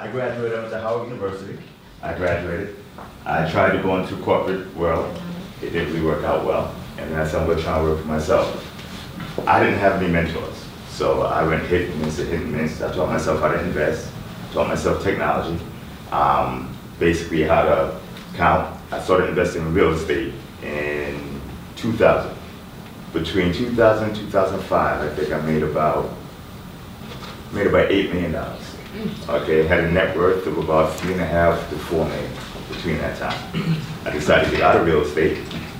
I graduated. I went to Howard University. I graduated. I tried to go into the corporate world. It didn't really work out well. And that's how I'm trying to work for myself. I didn't have any mentors. So I went hit and miss. I taught myself how to invest. I taught myself technology. Basically how to count. I started investing in real estate in 2000. Between 2000 and 2005, I think I made about $8 million. Okay, had a net worth of about $3.5 to $4 million between that time. I decided to get out of real estate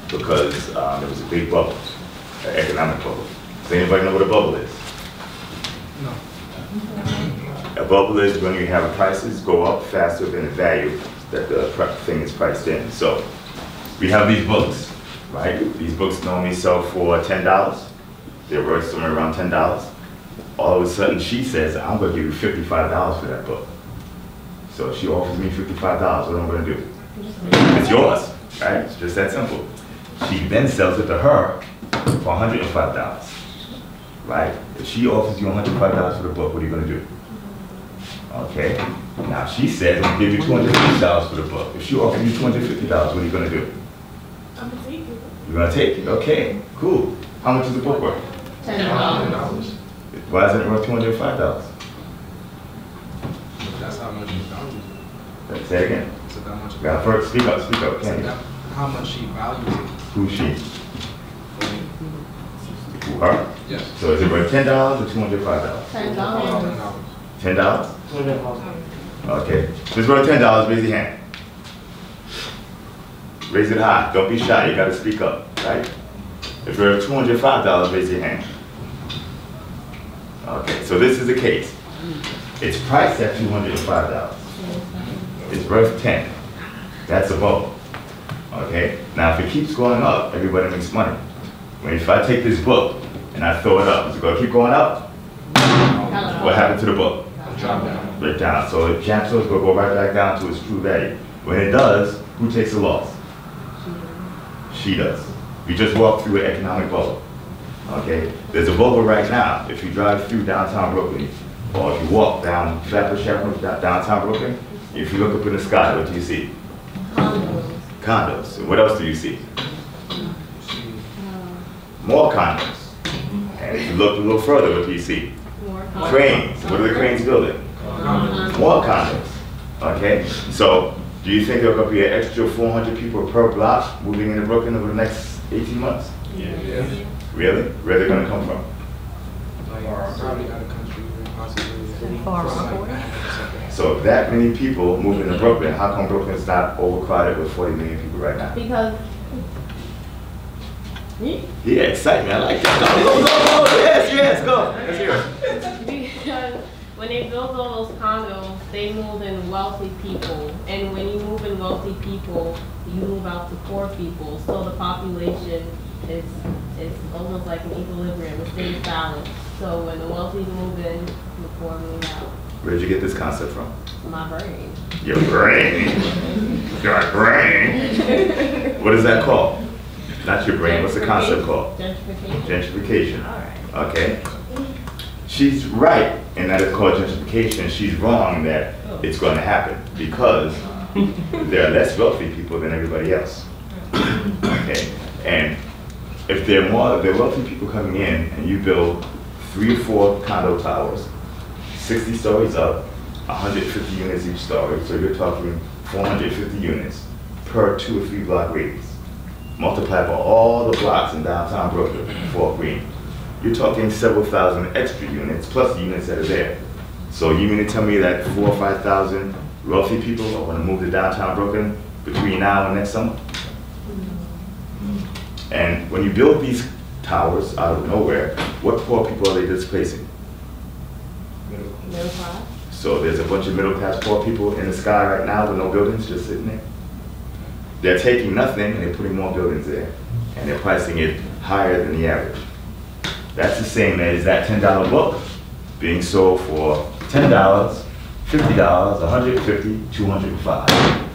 because there was a big bubble, an economic bubble. Does anybody know what a bubble is? No. A bubble is when you have prices go up faster than the value that the thing is priced in. So we have these books, right? These books normally sell for $10. They're worth somewhere around $10. All of a sudden she says, I'm gonna give you $55 for that book. So she offers me $55, what am I gonna do? It's yours, right? It's just that simple. She then sells it to her for $105, right? If she offers you $105 for the book, what are you gonna do? Okay, now she says, I'll give you $250 for the book. If she offers you $250, what are you gonna do? I'm gonna take it. You're gonna take it, okay, cool. How much is the book worth? $10. Why isn't it worth $205? That's how much she values it. Say it again. So that much. Now, first, speak up. So that, how much she values it. Who's she? Who, her? Yes. So is it worth $10 or $205? $10. $10? Okay. If it's worth $10, raise your hand. Raise it high. Don't be shy. You got to speak up, right? If it's worth $205, raise your hand. Okay, so this is the case. It's priced at $205. It's worth $10. That's a bubble. Okay, now if it keeps going up, everybody makes money. If I take this book and I throw it up, is it going to keep going up? What happened to the book? It dropped down. It down. So it jumps, so it's going to go right back down to its true value. When it does, who takes the loss? She does. We just walked through an economic bubble. Okay, there's a bubble right now. If you drive through downtown Brooklyn, or if you walk down Chappell, downtown Brooklyn, if you look up in the sky, what do you see? Condos. Condos. What else do you see? More condos. And if you look a little further, what do you see? More condos. Cranes. What are the cranes building? Condos. More condos. Okay, so do you think there are going to be an extra 400 people per block moving into Brooklyn over the next 18 months? Yeah. Really? Where are they going to come from? So if that many people moving to Brooklyn, how come Brooklyn is not overcrowded with 40 million people right now? Because... Yeah, excitement. I like that. Go. Yes, go. Let's hear it. Because when they build all those condos, they move in wealthy people. And when you move in wealthy people, you move out to poor people. So the population is... It's almost like an equilibrium, it stays balanced. So when the wealthy move in, the poor move out. Where did you get this concept from? My brain. Your brain? Your brain? What is that called? Not your brain, what's the concept called? Gentrification. Gentrification. All right. Okay. She's right in that it's called gentrification. She's wrong that it's going to happen because there are less wealthy people than everybody else. Okay. And if there are more, there are wealthy people coming in, and you build 3 or 4 condo towers, 60 stories up, 150 units each story, so you're talking 450 units per 2 or 3 block radius. Multiply by all the blocks in downtown Brooklyn, Fort Greene. You're talking several thousand extra units, plus the units that are there. So you mean to tell me that 4,000 or 5,000 wealthy people are going to move to downtown Brooklyn between now and next summer? And when you build these towers out of nowhere, what poor people are they displacing? Middle class. So there's a bunch of middle class poor people in the sky right now with no buildings, just sitting there. They're taking nothing and they're putting more buildings there. And they're pricing it higher than the average. That's the same as that $10 book being sold for $10, $50, $150, $205.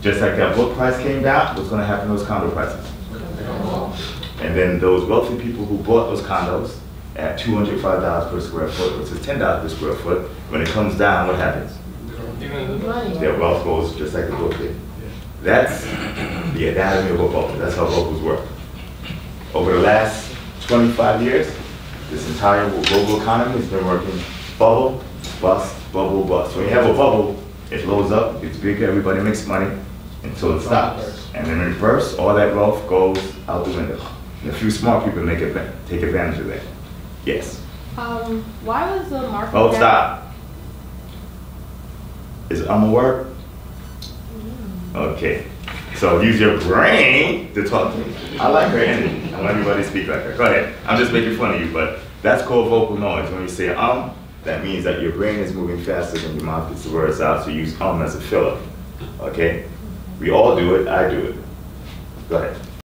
Just like that book price came down, what's going to happen to those condo prices? And then those wealthy people who bought those condos at $205 per square foot, which is $10 per square foot, when it comes down, what happens? Their wealth goes just like the book did. That's the anatomy of a bubble. That's how bubbles work. Over the last 25 years, this entire global economy has been working bubble, bust, bubble, bust. When you have a bubble, it blows up, it's bigger, everybody makes money until it stops. And then in bursts, all that wealth goes out the window. And a few smart people take advantage of that. Yes? Why was the market... Oh, stop. Is it a word? Okay. So use your brain to talk to me. I like her energy. I want everybody to speak like her. Go ahead. I'm just making fun of you, but that's called vocal noise. When you say that means that your brain is moving faster than your mouth gets the words out, so use as a filler. Okay? We all do it. I do it. Go ahead.